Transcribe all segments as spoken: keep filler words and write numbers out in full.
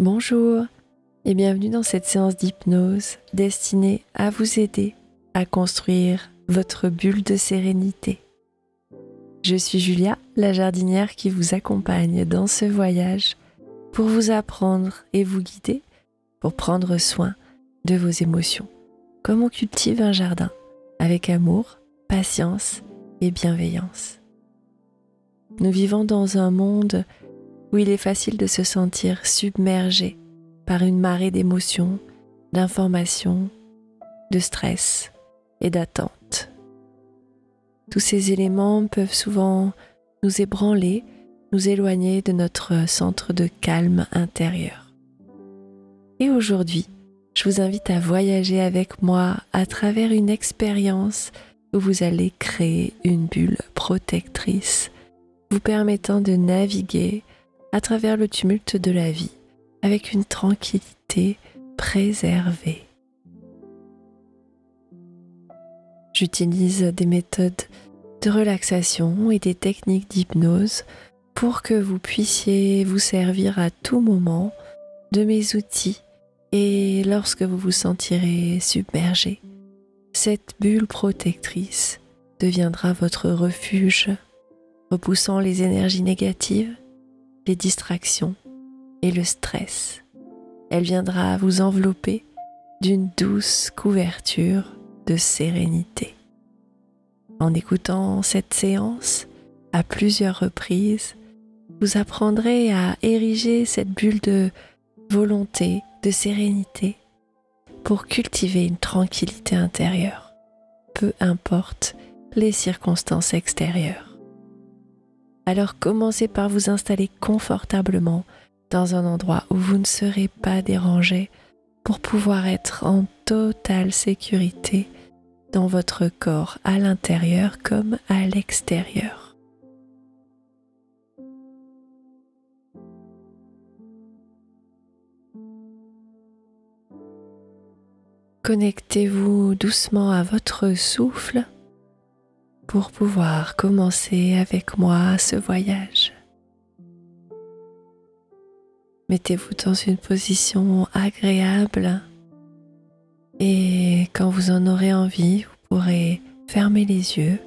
Bonjour et bienvenue dans cette séance d'hypnose destinée à vous aider à construire votre bulle de sérénité. Je suis Julia, la jardinière qui vous accompagne dans ce voyage pour vous apprendre et vous guider pour prendre soin de vos émotions, comme on cultive un jardin, avec amour, patience et bienveillance. Nous vivons dans un monde où il est facile de se sentir submergé par une marée d'émotions, d'informations, de stress et d'attentes. Tous ces éléments peuvent souvent nous ébranler, nous éloigner de notre centre de calme intérieur. Et aujourd'hui, je vous invite à voyager avec moi à travers une expérience où vous allez créer une bulle protectrice, vous permettant de naviguer à travers le tumulte de la vie, avec une tranquillité préservée. J'utilise des méthodes de relaxation et des techniques d'hypnose pour que vous puissiez vous servir à tout moment de mes outils et lorsque vous vous sentirez submergé, cette bulle protectrice deviendra votre refuge, repoussant les énergies négatives, les distractions et le stress. Elle viendra vous envelopper d'une douce couverture de sérénité. En écoutant cette séance à plusieurs reprises, vous apprendrez à ériger cette bulle de volonté, de sérénité, pour cultiver une tranquillité intérieure, peu importe les circonstances extérieures. Alors commencez par vous installer confortablement dans un endroit où vous ne serez pas dérangé pour pouvoir être en totale sécurité dans votre corps à l'intérieur comme à l'extérieur. Connectez-vous doucement à votre souffle pour pouvoir commencer avec moi ce voyage. Mettez-vous dans une position agréable et quand vous en aurez envie, vous pourrez fermer les yeux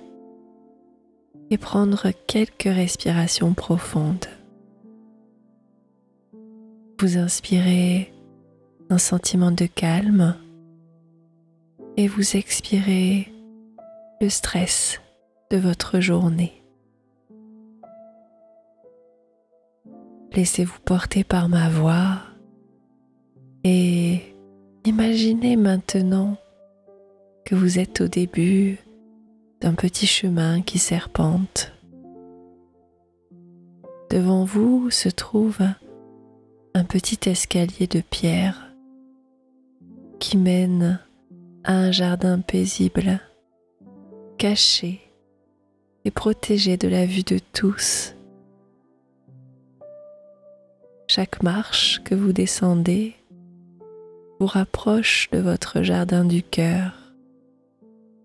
et prendre quelques respirations profondes. Vous inspirez un sentiment de calme et vous expirez le stress de votre journée. Laissez-vous porter par ma voix et imaginez maintenant que vous êtes au début d'un petit chemin qui serpente. Devant vous se trouve un petit escalier de pierre qui mène à un jardin paisible, caché et protégé de la vue de tous. Chaque marche que vous descendez vous rapproche de votre jardin du cœur,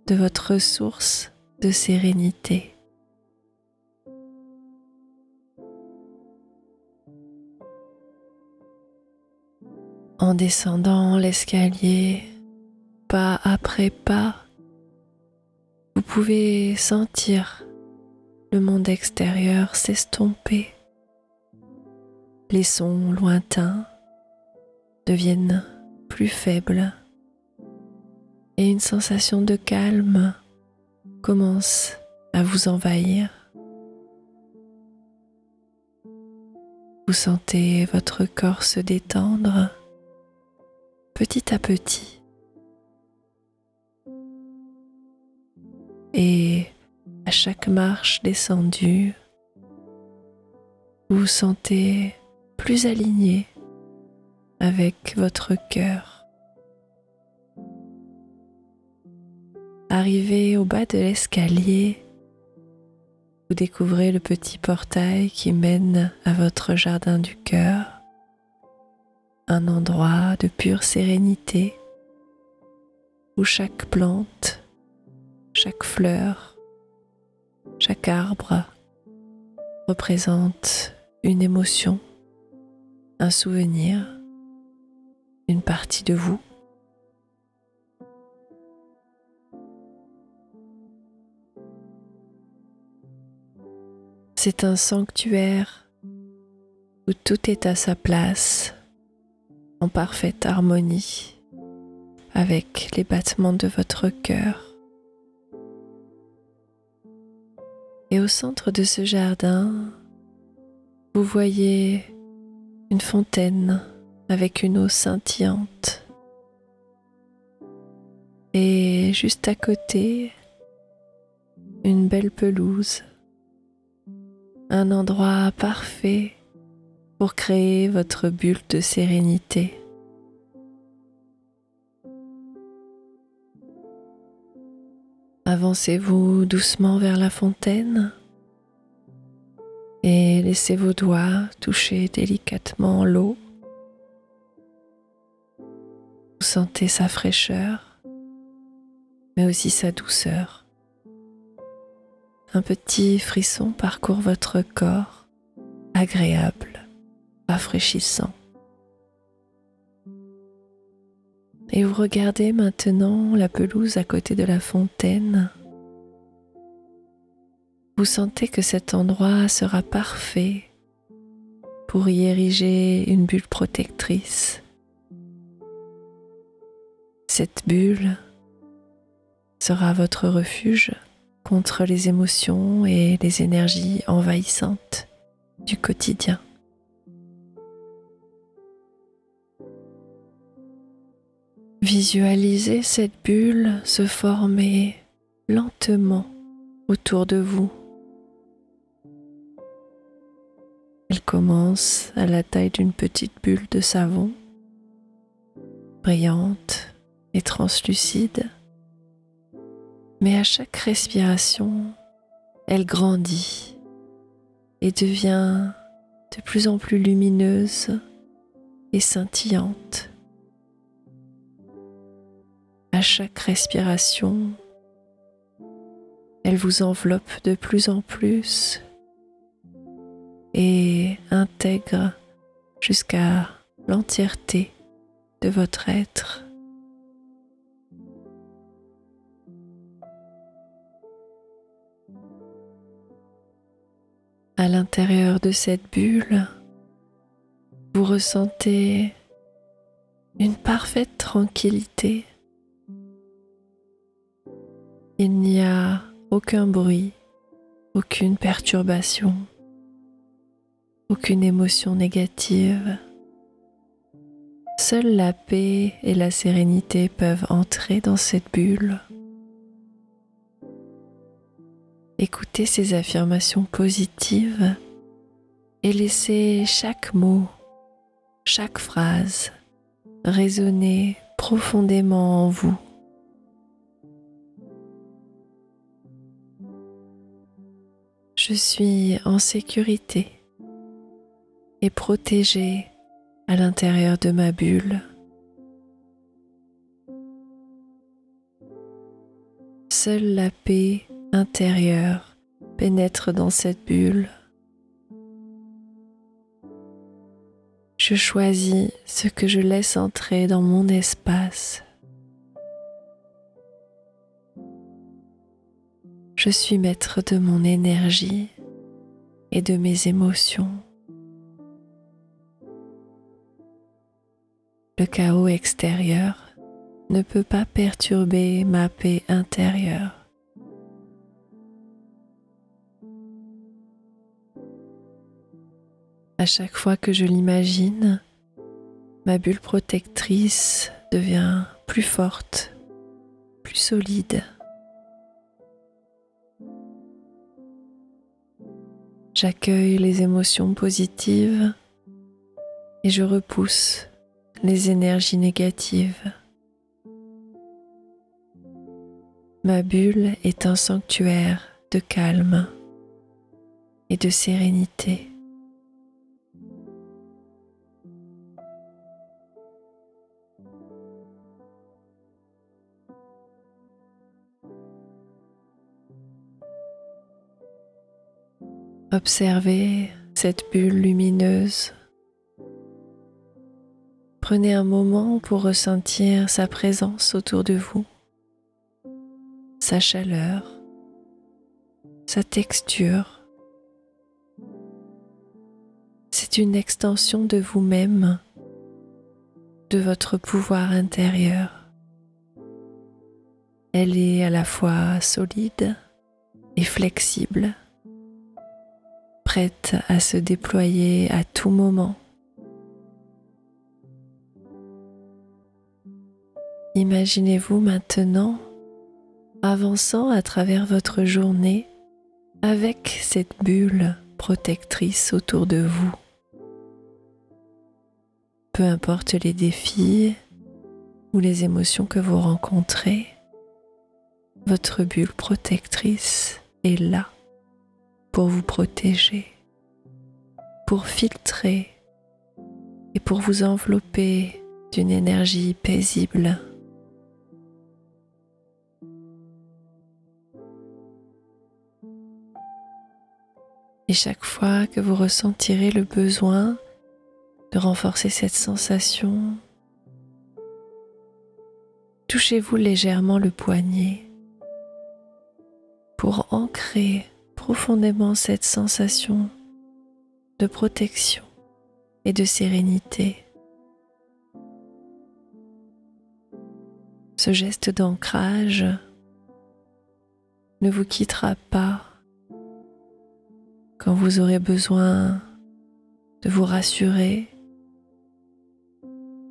de votre source de sérénité. En descendant l'escalier, pas après pas, vous pouvez sentir le monde extérieur s'estomper. Les sons lointains deviennent plus faibles et une sensation de calme commence à vous envahir. Vous sentez votre corps se détendre petit à petit. Et à chaque marche descendue, vous vous sentez plus aligné avec votre cœur. Arrivé au bas de l'escalier, vous découvrez le petit portail qui mène à votre jardin du cœur, un endroit de pure sérénité où chaque plante, chaque fleur, chaque arbre représente une émotion, un souvenir une partie de vous. C'est un sanctuaire où tout est à sa place, en parfaite harmonie avec les battements de votre cœur. Et au centre de ce jardin, vous voyez une fontaine avec une eau scintillante. Et juste à côté, une belle pelouse. Un endroit parfait pour créer votre bulle de sérénité. Avancez-vous doucement vers la fontaine et laissez vos doigts toucher délicatement l'eau. Vous sentez sa fraîcheur, mais aussi sa douceur. Un petit frisson parcourt votre corps, agréable, rafraîchissant. Et vous regardez maintenant la pelouse à côté de la fontaine. Vous sentez que cet endroit sera parfait pour y ériger une bulle protectrice. Cette bulle sera votre refuge contre les émotions et les énergies envahissantes du quotidien. Visualisez cette bulle se former lentement autour de vous. Elle commence à la taille d'une petite bulle de savon, brillante et translucide. Mais à chaque respiration, elle grandit et devient de plus en plus lumineuse et scintillante. À chaque respiration, elle vous enveloppe de plus en plus et intègre jusqu'à l'entièreté de votre être. À l'intérieur de cette bulle, vous ressentez une parfaite tranquillité. Il n'y a aucun bruit, aucune perturbation, aucune émotion négative. Seule la paix et la sérénité peuvent entrer dans cette bulle. Écoutez ces affirmations positives et laissez chaque mot, chaque phrase résonner profondément en vous. Je suis en sécurité et protégée à l'intérieur de ma bulle. Seule la paix intérieur pénètre dans cette bulle. Je choisis ce que je laisse entrer dans mon espace. Je suis maître de mon énergie et de mes émotions. Le chaos extérieur ne peut pas perturber ma paix intérieure. À chaque fois que je l'imagine, ma bulle protectrice devient plus forte, plus solide. J'accueille les émotions positives et je repousse les énergies négatives. Ma bulle est un sanctuaire de calme et de sérénité. Observez cette bulle lumineuse. Prenez un moment pour ressentir sa présence autour de vous, sa chaleur, sa texture. C'est une extension de vous-même, de votre pouvoir intérieur. Elle est à la fois solide et flexible, prête à se déployer à tout moment. Imaginez-vous maintenant avançant à travers votre journée avec cette bulle protectrice autour de vous. Peu importe les défis ou les émotions que vous rencontrez, votre bulle protectrice est là pour vous protéger, pour filtrer et pour vous envelopper d'une énergie paisible. Et chaque fois que vous ressentirez le besoin de renforcer cette sensation, touchez-vous légèrement le poignet pour ancrer profondément cette sensation de protection et de sérénité. Ce geste d'ancrage ne vous quittera pas quand vous aurez besoin de vous rassurer.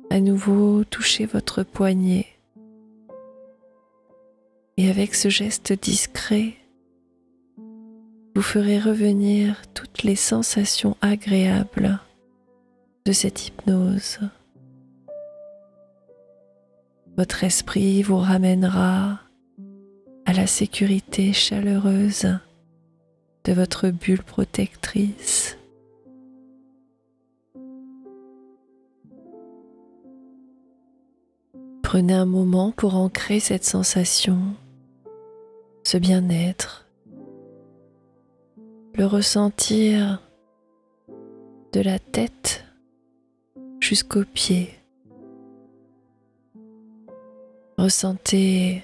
À nouveau, touchez votre poignet et avec ce geste discret, vous ferez revenir toutes les sensations agréables de cette hypnose. Votre esprit vous ramènera à la sécurité chaleureuse de votre bulle protectrice. Prenez un moment pour ancrer cette sensation, ce bien-être, le ressentir de la tête jusqu'aux pieds. Ressentez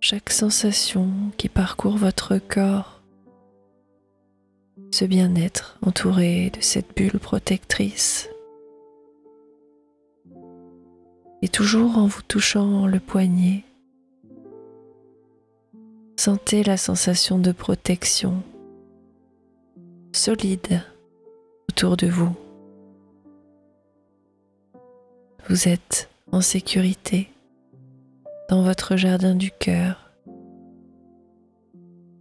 chaque sensation qui parcourt votre corps, ce bien-être entouré de cette bulle protectrice, et toujours en vous touchant le poignet, sentez la sensation de protection solide autour de vous. Vous êtes en sécurité dans votre jardin du cœur.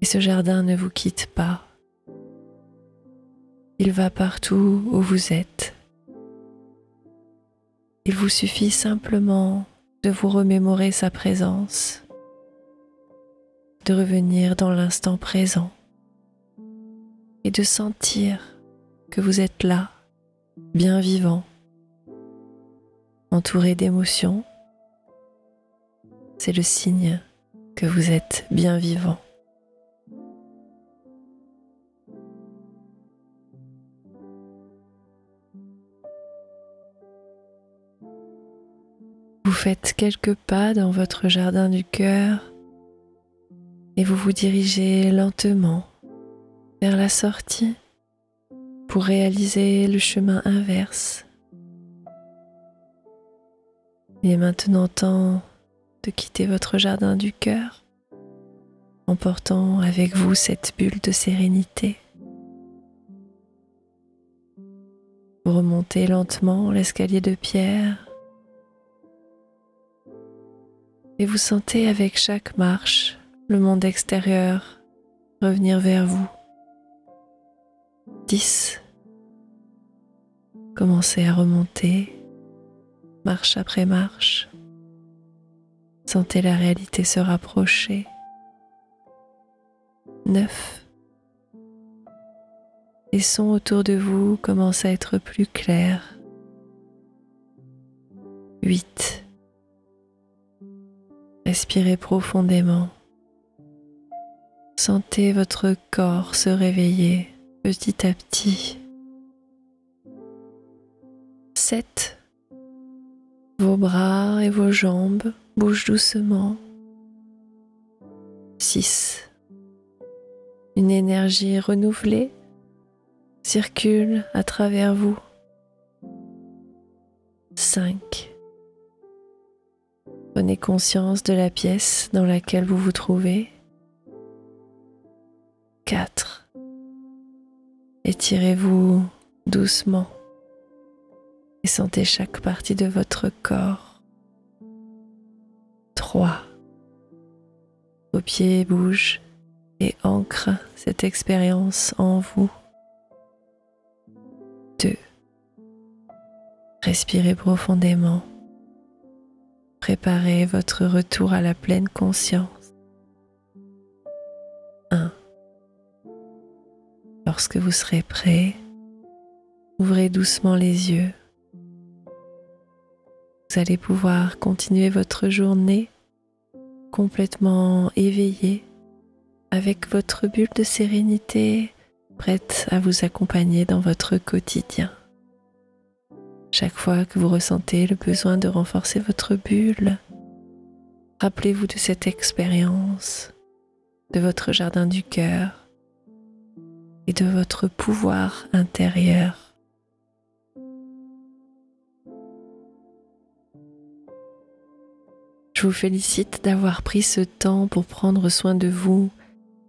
Et ce jardin ne vous quitte pas. Il va partout où vous êtes. Il vous suffit simplement de vous remémorer sa présence, de revenir dans l'instant présent et de sentir que vous êtes là, bien vivant, entouré d'émotions. C'est le signe que vous êtes bien vivant. Vous faites quelques pas dans votre jardin du cœur et vous vous dirigez lentement vers la sortie pour réaliser le chemin inverse. Il est maintenant temps de quitter votre jardin du cœur, emportant avec vous cette bulle de sérénité. Vous remontez lentement l'escalier de pierre et vous sentez avec chaque marche le monde extérieur revenir vers vous. dix. Commencez à remonter, marche après marche. Sentez la réalité se rapprocher. neuf. Les sons autour de vous commencent à être plus clairs. huit. Respirez profondément. Sentez votre corps se réveiller petit à petit. sept. Vos bras et vos jambes bougent doucement. six. Une énergie renouvelée circule à travers vous. cinq. Prenez conscience de la pièce dans laquelle vous vous trouvez. quatre. Étirez-vous doucement et sentez chaque partie de votre corps. trois. Vos pieds bougent et ancrent cette expérience en vous. deux. Respirez profondément. Préparez votre retour à la pleine conscience. un. Lorsque vous serez prêt, ouvrez doucement les yeux. Vous allez pouvoir continuer votre journée complètement éveillée, avec votre bulle de sérénité prête à vous accompagner dans votre quotidien. Chaque fois que vous ressentez le besoin de renforcer votre bulle, rappelez-vous de cette expérience, de votre jardin du cœur et de votre pouvoir intérieur. Je vous félicite d'avoir pris ce temps pour prendre soin de vous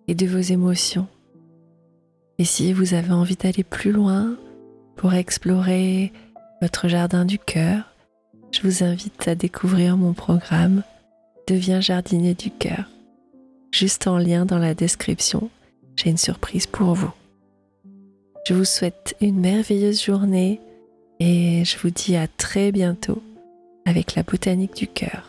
et de vos émotions. Et si vous avez envie d'aller plus loin pour explorer votre jardin du cœur, je vous invite à découvrir mon programme « Deviens jardinier du cœur ». Juste en lien dans la description, j'ai une surprise pour vous. Je vous souhaite une merveilleuse journée et je vous dis à très bientôt avec la Botanique du Cœur.